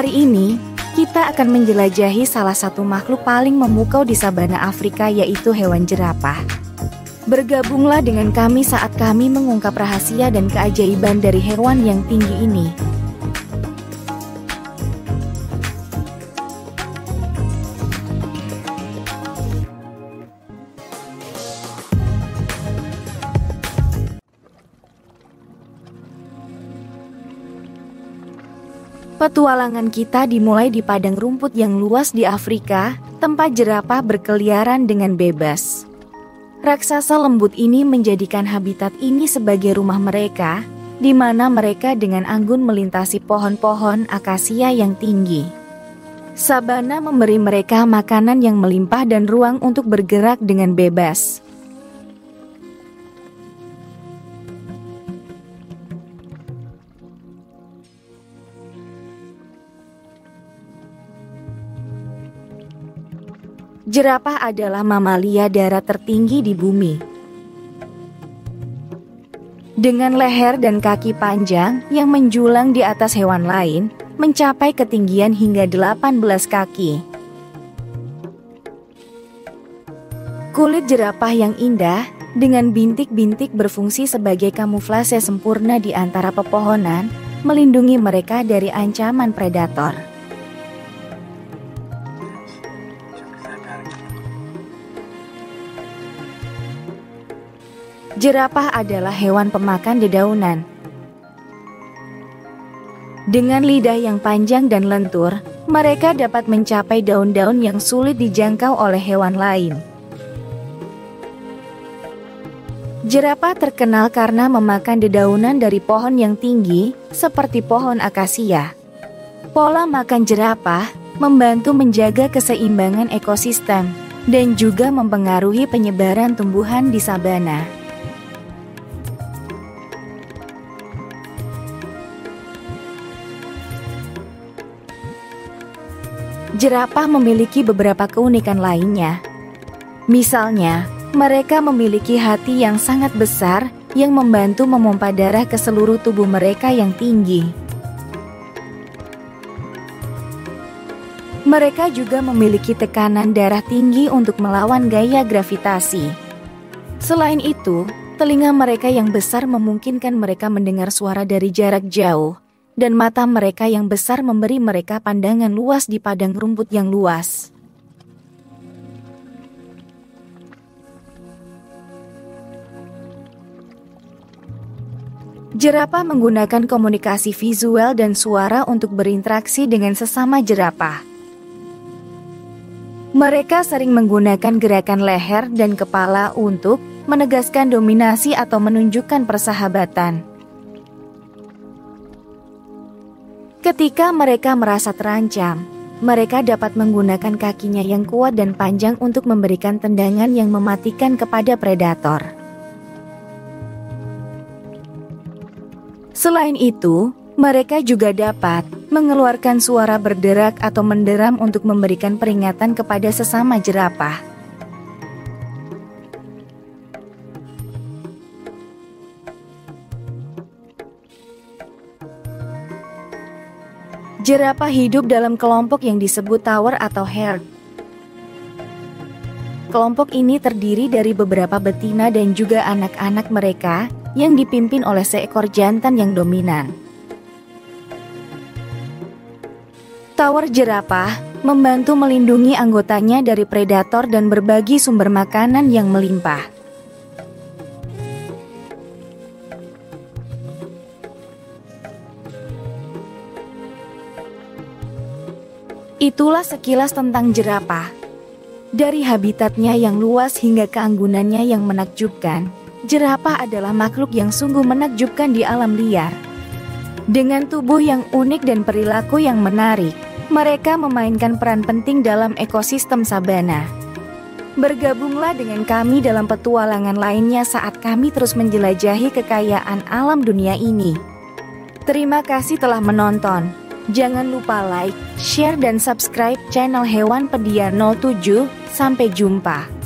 Hari ini, kita akan menjelajahi salah satu makhluk paling memukau di sabana Afrika, yaitu hewan jerapah. Bergabunglah dengan kami saat kami mengungkap rahasia dan keajaiban dari hewan yang tinggi ini. Petualangan kita dimulai di padang rumput yang luas di Afrika, tempat jerapah berkeliaran dengan bebas. Raksasa lembut ini menjadikan habitat ini sebagai rumah mereka, di mana mereka dengan anggun melintasi pohon-pohon akasia yang tinggi. Sabana memberi mereka makanan yang melimpah dan ruang untuk bergerak dengan bebas. Jerapah adalah mamalia darat tertinggi di bumi. Dengan leher dan kaki panjang yang menjulang di atas hewan lain, mencapai ketinggian hingga 18 kaki. Kulit jerapah yang indah, dengan bintik-bintik berfungsi sebagai kamuflase sempurna di antara pepohonan, melindungi mereka dari ancaman predator. Jerapah adalah hewan pemakan dedaunan. Dengan lidah yang panjang dan lentur, mereka dapat mencapai daun-daun yang sulit dijangkau oleh hewan lain. Jerapah terkenal karena memakan dedaunan dari pohon yang tinggi, seperti pohon akasia. Pola makan jerapah membantu menjaga keseimbangan ekosistem dan juga mempengaruhi penyebaran tumbuhan di sabana. Jerapah memiliki beberapa keunikan lainnya. Misalnya, mereka memiliki hati yang sangat besar yang membantu memompa darah ke seluruh tubuh mereka yang tinggi. Mereka juga memiliki tekanan darah tinggi untuk melawan gaya gravitasi. Selain itu, telinga mereka yang besar memungkinkan mereka mendengar suara dari jarak jauh. Dan mata mereka yang besar memberi mereka pandangan luas di padang rumput yang luas. Jerapah menggunakan komunikasi visual dan suara untuk berinteraksi dengan sesama jerapah. Mereka sering menggunakan gerakan leher dan kepala untuk menegaskan dominasi atau menunjukkan persahabatan. Ketika mereka merasa terancam, mereka dapat menggunakan kakinya yang kuat dan panjang untuk memberikan tendangan yang mematikan kepada predator. Selain itu, mereka juga dapat mengeluarkan suara berderak atau menderam untuk memberikan peringatan kepada sesama jerapah. Jerapah hidup dalam kelompok yang disebut tower atau herd. Kelompok ini terdiri dari beberapa betina dan juga anak-anak mereka yang dipimpin oleh seekor jantan yang dominan. Tower jerapah membantu melindungi anggotanya dari predator dan berbagi sumber makanan yang melimpah. Itulah sekilas tentang jerapah. Dari habitatnya yang luas hingga keanggunannya yang menakjubkan, jerapah adalah makhluk yang sungguh menakjubkan di alam liar. Dengan tubuh yang unik dan perilaku yang menarik, mereka memainkan peran penting dalam ekosistem sabana. Bergabunglah dengan kami dalam petualangan lainnya saat kami terus menjelajahi kekayaan alam dunia ini. Terima kasih telah menonton. Jangan lupa like, share, dan subscribe channel Hewan Pedia07. Sampai jumpa.